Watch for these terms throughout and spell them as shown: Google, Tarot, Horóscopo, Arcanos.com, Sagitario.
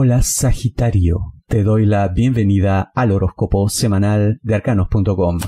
Hola Sagitario, te doy la bienvenida al horóscopo semanal de Arcanos.com.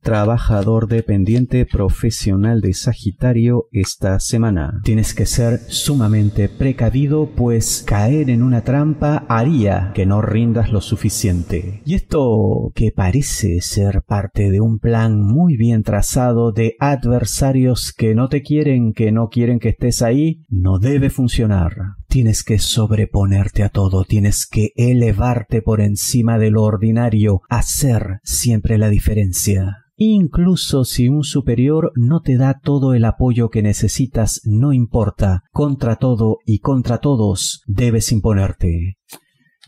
Trabajador dependiente profesional de Sagitario esta semana. Tienes que ser sumamente precavido, pues caer en una trampa haría que no rindas lo suficiente. Y esto que parece ser parte de un plan muy bien trazado de adversarios que no te quieren, que no quieren que estés ahí, no debe funcionar. Tienes que sobreponerte a todo, tienes que elevarte por encima de lo ordinario, hacer siempre la diferencia. Incluso si un superior no te da todo el apoyo que necesitas, no importa. Contra todo y contra todos debes imponerte.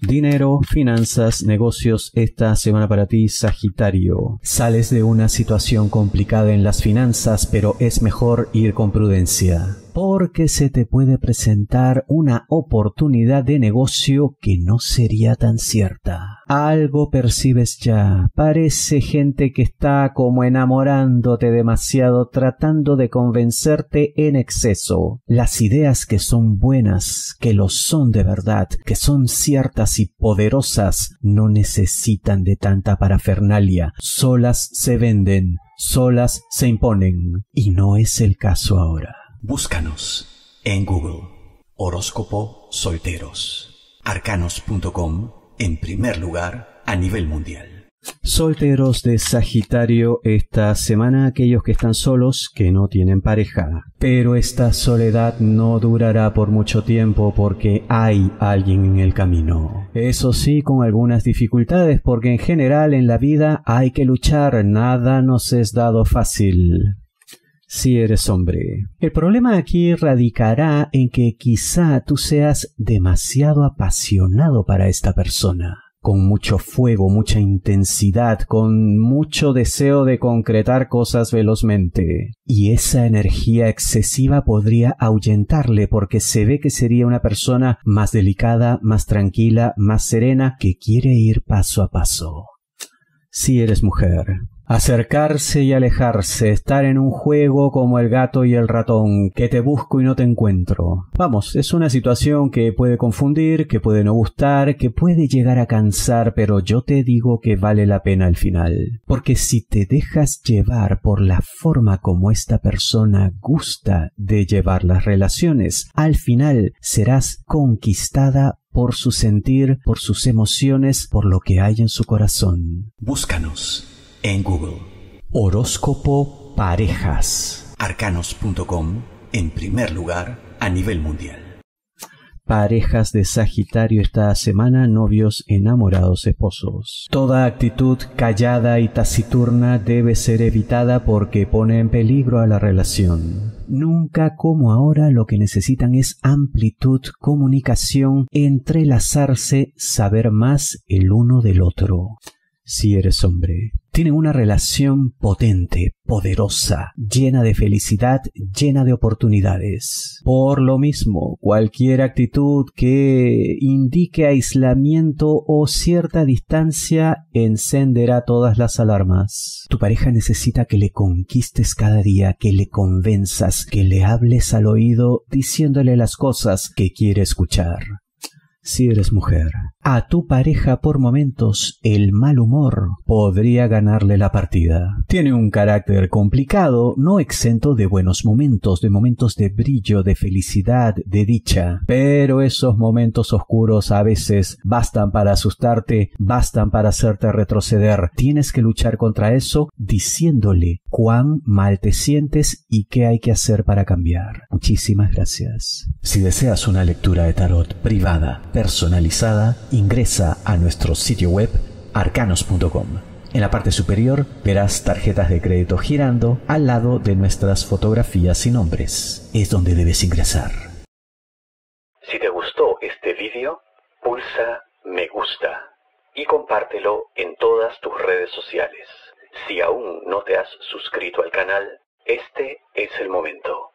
Dinero, finanzas, negocios esta semana para ti, Sagitario. Sales de una situación complicada en las finanzas, pero es mejor ir con prudencia, porque se te puede presentar una oportunidad de negocio que no sería tan cierta. Algo percibes ya. Parece gente que está como enamorándote demasiado, tratando de convencerte en exceso. Las ideas que son buenas, que lo son de verdad, que son ciertas y poderosas, no necesitan de tanta parafernalia. Solas se venden, solas se imponen. Y no es el caso ahora. Búscanos en Google, horóscopo solteros, arcanos.com, en primer lugar a nivel mundial. Solteros de Sagitario esta semana, aquellos que están solos, que no tienen pareja. Pero esta soledad no durará por mucho tiempo porque hay alguien en el camino. Eso sí, con algunas dificultades, porque en general en la vida hay que luchar, nada nos es dado fácil. Si eres hombre. El problema aquí radicará en que quizá tú seas demasiado apasionado para esta persona. Con mucho fuego, mucha intensidad, con mucho deseo de concretar cosas velozmente. Y esa energía excesiva podría ahuyentarle, porque se ve que sería una persona más delicada, más tranquila, más serena, que quiere ir paso a paso. Si eres mujer. Acercarse y alejarse, estar en un juego como el gato y el ratón, que te busco y no te encuentro. Vamos, es una situación que puede confundir, que puede no gustar, que puede llegar a cansar, pero yo te digo que vale la pena al final. Porque si te dejas llevar por la forma como esta persona gusta de llevar las relaciones, al final serás conquistada por su sentir, por sus emociones, por lo que hay en su corazón. Búscanos. En Google, horóscopo parejas, arcanos.com, en primer lugar a nivel mundial. Parejas de Sagitario esta semana, novios, enamorados, esposos. Toda actitud callada y taciturna debe ser evitada porque pone en peligro a la relación. Nunca como ahora lo que necesitan es amplitud, comunicación, entrelazarse, saber más el uno del otro. Si eres hombre. Tienen una relación potente, poderosa, llena de felicidad, llena de oportunidades. Por lo mismo, cualquier actitud que indique aislamiento o cierta distancia encenderá todas las alarmas. Tu pareja necesita que le conquistes cada día, que le convenzas, que le hables al oído diciéndole las cosas que quiere escuchar. Si eres mujer, a tu pareja por momentos el mal humor podría ganarle la partida. Tiene un carácter complicado, no exento de buenos momentos, de momentos de brillo, de felicidad, de dicha. Pero esos momentos oscuros a veces bastan para asustarte, bastan para hacerte retroceder. Tienes que luchar contra eso diciéndole cuán mal te sientes y qué hay que hacer para cambiar. Muchísimas gracias. Si deseas una lectura de tarot privada, personalizada, ingresa a nuestro sitio web arcanos.com. En la parte superior verás tarjetas de crédito girando al lado de nuestras fotografías y nombres. Es donde debes ingresar. Si te gustó este vídeo, pulsa me gusta y compártelo en todas tus redes sociales. Si aún no te has suscrito al canal, este es el momento.